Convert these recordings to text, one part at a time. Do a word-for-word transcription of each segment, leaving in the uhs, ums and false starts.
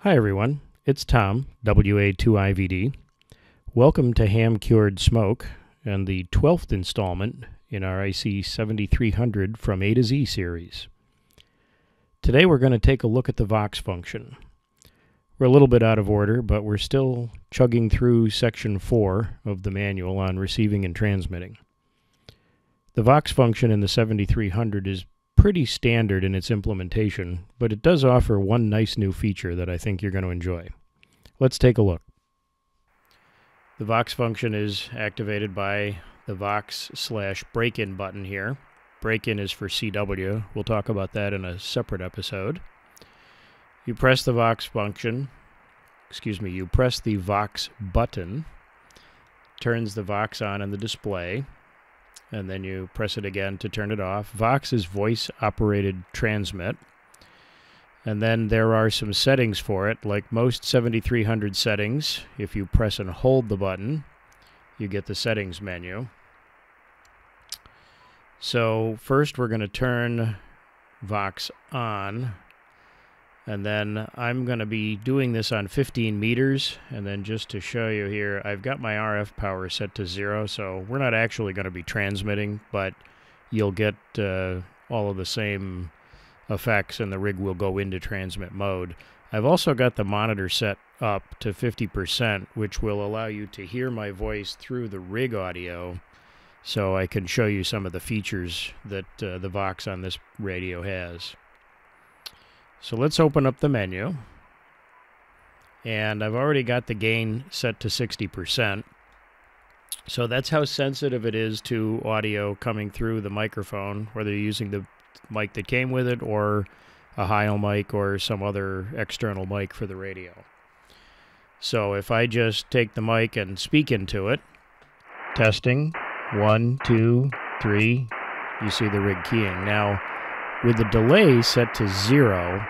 Hi everyone, it's Tom, W A two I V D. Welcome to Ham Cured Smoke and the twelfth installment in our I C seventy-three hundred from A to Z series. Today we're going to take a look at the Vox function. We're a little bit out of order, but we're still chugging through section four of the manual on receiving and transmitting. The Vox function in the seventy-three hundred is pretty standard in its implementation, but it does offer one nice new feature that I think you're going to enjoy. Let's take a look. The Vox function is activated by the Vox slash break-in button here. Break-in is for C W. We'll talk about that in a separate episode. You press the Vox function, excuse me, you press the Vox button, turns the Vox on in the display, and then you press it again to turn it off. Vox is voice-operated transmit. And then there are some settings for it. Like most seventy-three hundred settings, if you press and hold the button, you get the settings menu. So first we're going to turn Vox on. And then I'm going to be doing this on fifteen meters. And then just to show you here, I've got my R F power set to zero. So we're not actually going to be transmitting, but you'll get uh, all of the same effects and the rig will go into transmit mode. I've also got the monitor set up to fifty percent, which will allow you to hear my voice through the rig audio. So I can show you some of the features that uh, the Vox on this radio has. So let's open up the menu, and I've already got the gain set to sixty percent. So that's how sensitive it is to audio coming through the microphone, whether you're using the mic that came with it or a Heil mic or some other external mic for the radio. So if I just take the mic and speak into it, testing, one, two, three, you see the rig keying. Now, with the delay set to zero,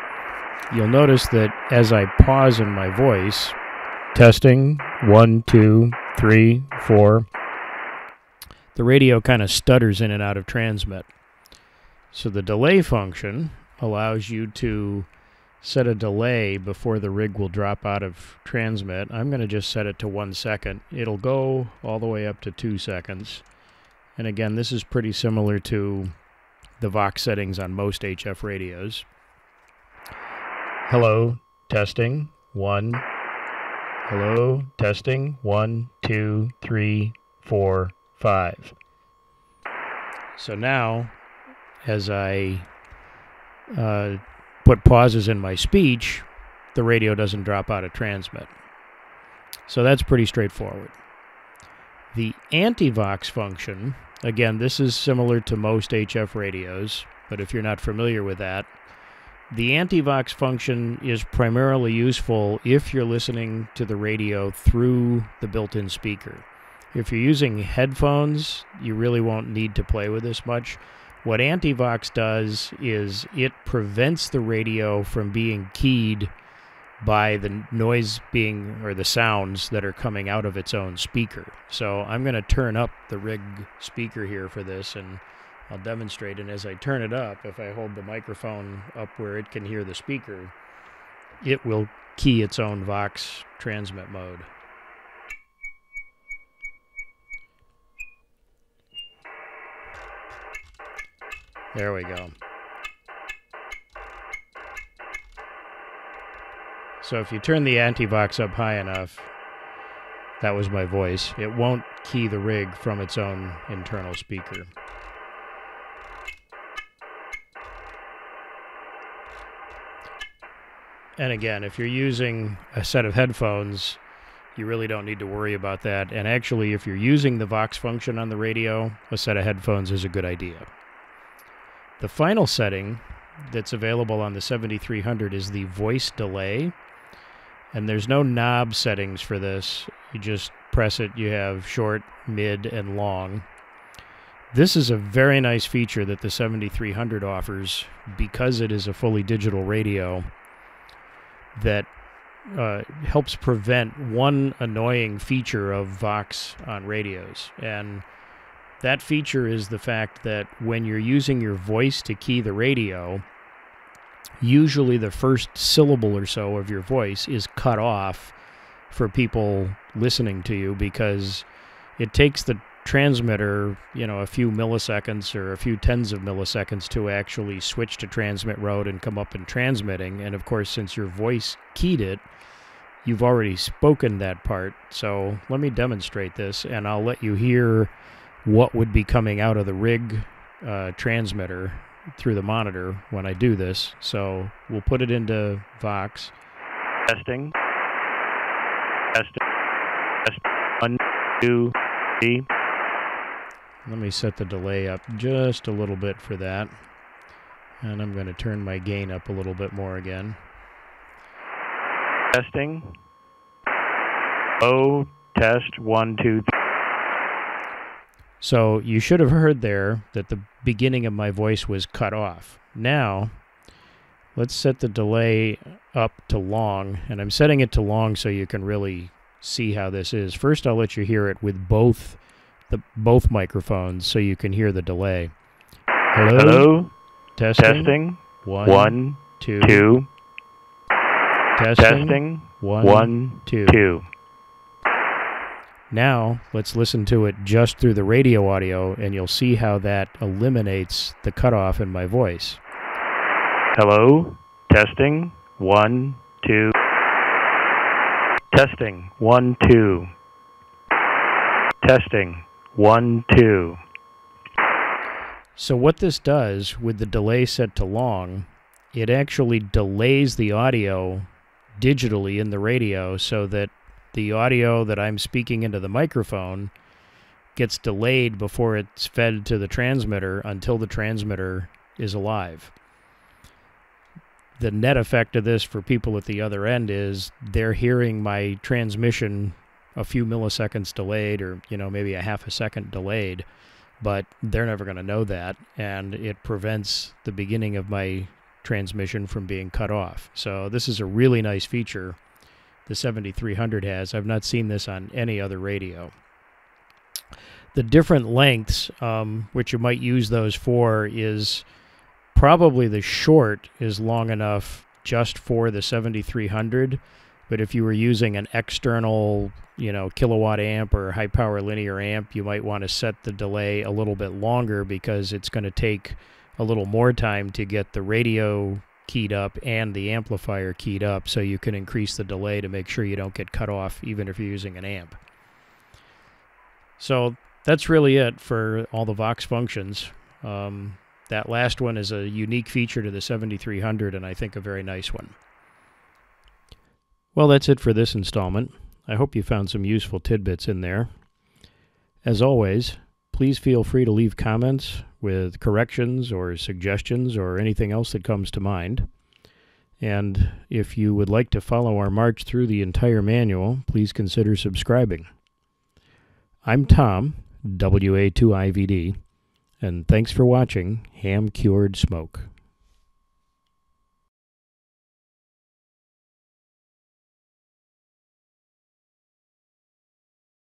you'll notice that as I pause in my voice, testing, one, two, three, four, the radio kind of stutters in and out of transmit. So the delay function allows you to set a delay before the rig will drop out of transmit. I'm going to just set it to one second. It'll go all the way up to two seconds. And again, this is pretty similar to the Vox settings on most H F radios. Hello, testing, one. Hello, testing, one, two, three, four, five. So now, as I uh, put pauses in my speech, the radio doesn't drop out of transmit. So that's pretty straightforward. The anti-Vox function, again, this is similar to most H F radios, but if you're not familiar with that, the anti-Vox function is primarily useful if you're listening to the radio through the built-in speaker. If you're using headphones, you really won't need to play with this much. What anti-Vox does is it prevents the radio from being keyed by the noise being, or the sounds that are coming out of its own speaker. So I'm going to turn up the rig speaker here for this, and I'll demonstrate. And as I turn it up, if I hold the microphone up where it can hear the speaker, it will key its own Vox transmit mode. There we go. So if you turn the anti-Vox up high enough, that was my voice, it won't key the rig from its own internal speaker. And again, if you're using a set of headphones, you really don't need to worry about that. And actually, if you're using the Vox function on the radio, a set of headphones is a good idea. The final setting that's available on the seventy-three hundred is the voice delay. And there's no knob settings for this. You just press it. You have short, mid, and long. This is a very nice feature that the seventy-three hundred offers because it is a fully digital radio that uh, helps prevent one annoying feature of Vox on radios. And that feature is the fact that when you're using your voice to key the radio, usually the first syllable or so of your voice is cut off for people listening to you, because it takes the transmitter, you know, a few milliseconds or a few tens of milliseconds to actually switch to transmit route and come up in transmitting. And of course, since your voice keyed it, you've already spoken that part. So let me demonstrate this, and I'll let you hear what would be coming out of the rig uh, transmitter through the monitor when I do this. So we'll put it into Vox. Testing. Testing. Testing. One, two, three. Let me set the delay up just a little bit for that. And I'm going to turn my gain up a little bit more again. Testing. Oh, test, one, two, three. So you should have heard there that the beginning of my voice was cut off. Now, let's set the delay up to long. And I'm setting it to long so you can really see how this is. First, I'll let you hear it with both The, both microphones so you can hear the delay. Hello? Hello. Testing. Testing. One, one two. two. Testing. Testing. One, one two. two. Now, let's listen to it just through the radio audio, and you'll see how that eliminates the cutoff in my voice. Hello. Testing. One, two. Testing. One, two. Testing. One, two. So what this does with the delay set to long, it actually delays the audio digitally in the radio so that the audio that I'm speaking into the microphone gets delayed before it's fed to the transmitter until the transmitter is alive. The net effect of this for people at the other end is they're hearing my transmission a few milliseconds delayed, or, you know, maybe a half a second delayed, but they're never going to know that, and it prevents the beginning of my transmission from being cut off. So this is a really nice feature the seventy-three hundred has. I've not seen this on any other radio. The different lengths, um, which you might use those for, is probably the short is long enough just for the seventy-three hundred, but if you were using an external, you know, kilowatt amp or high power linear amp, you might want to set the delay a little bit longer, because it's going to take a little more time to get the radio keyed up and the amplifier keyed up, so you can increase the delay to make sure you don't get cut off even if you're using an amp. So that's really it for all the Vox functions. Um, that last one is a unique feature to the seventy-three hundred, and I think a very nice one. Well, that's it for this installment. I hope you found some useful tidbits in there. As always, please feel free to leave comments with corrections or suggestions or anything else that comes to mind. And if you would like to follow our march through the entire manual, please consider subscribing. I'm Tom, W A two I V D, and thanks for watching Ham Cured Smoke.